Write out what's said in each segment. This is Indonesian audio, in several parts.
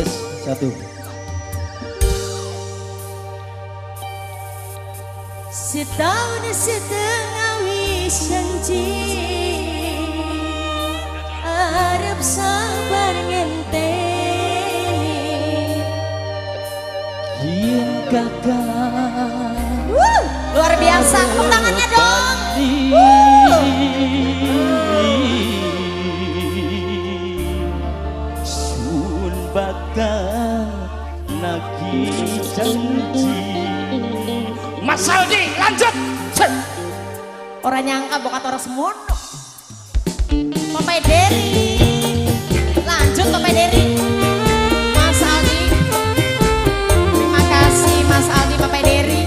tes satu. Setahun setengah wis janji arep sabar ngenteni yen kakak. Luar biasa, tepuk tangannya dong. Sun bakal nagih janji. Mas Aldi lanjut. Orang nyangka bokat orang semono. Papa Dery lanjut, Papa Dery. Mas Aldi, terima kasih Mas Aldi, Papa Dery.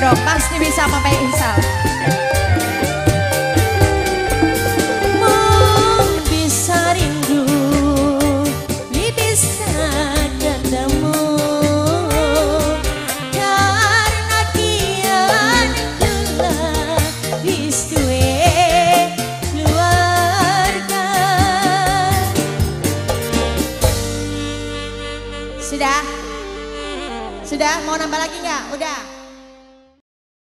boleh dong, pasti bisa Bapak Ihsan. Sudah? Mau nambah lagi nggak? Udah?